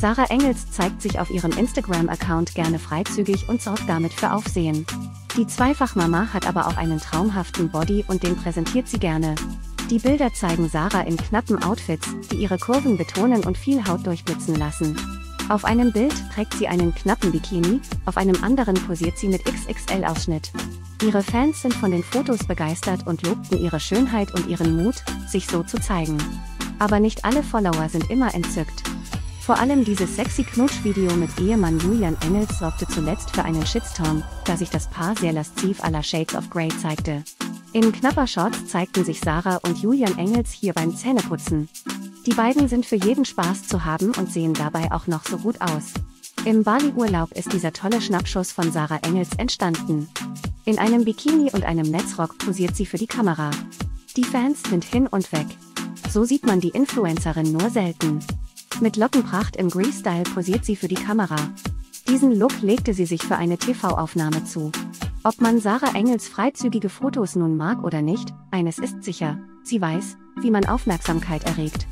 Sarah Engels zeigt sich auf ihrem Instagram-Account gerne freizügig und sorgt damit für Aufsehen. Die Zweifachmama hat aber auch einen traumhaften Body und den präsentiert sie gerne. Die Bilder zeigen Sarah in knappen Outfits, die ihre Kurven betonen und viel Haut durchblitzen lassen. Auf einem Bild trägt sie einen knappen Bikini, auf einem anderen posiert sie mit XXL-Ausschnitt. Ihre Fans sind von den Fotos begeistert und lobten ihre Schönheit und ihren Mut, sich so zu zeigen. Aber nicht alle Follower sind immer entzückt. Vor allem dieses sexy Knutschvideo mit Ehemann Julian Engels sorgte zuletzt für einen Shitstorm, da sich das Paar sehr lasziv à la Shades of Grey zeigte. In knapper Shorts zeigten sich Sarah und Julian Engels hier beim Zähneputzen. Die beiden sind für jeden Spaß zu haben und sehen dabei auch noch so gut aus. Im Bali-Urlaub ist dieser tolle Schnappschuss von Sarah Engels entstanden. In einem Bikini und einem Netzrock posiert sie für die Kamera. Die Fans sind hin und weg. So sieht man die Influencerin nur selten. Mit Lockenpracht im Grease-Style posiert sie für die Kamera. Diesen Look legte sie sich für eine TV-Aufnahme zu. Ob man Sarah Engels freizügige Fotos nun mag oder nicht, eines ist sicher, sie weiß, wie man Aufmerksamkeit erregt.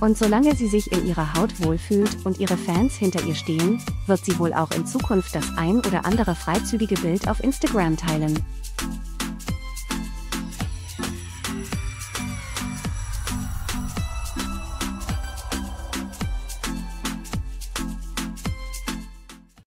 Und solange sie sich in ihrer Haut wohlfühlt und ihre Fans hinter ihr stehen, wird sie wohl auch in Zukunft das ein oder andere freizügige Bild auf Instagram teilen.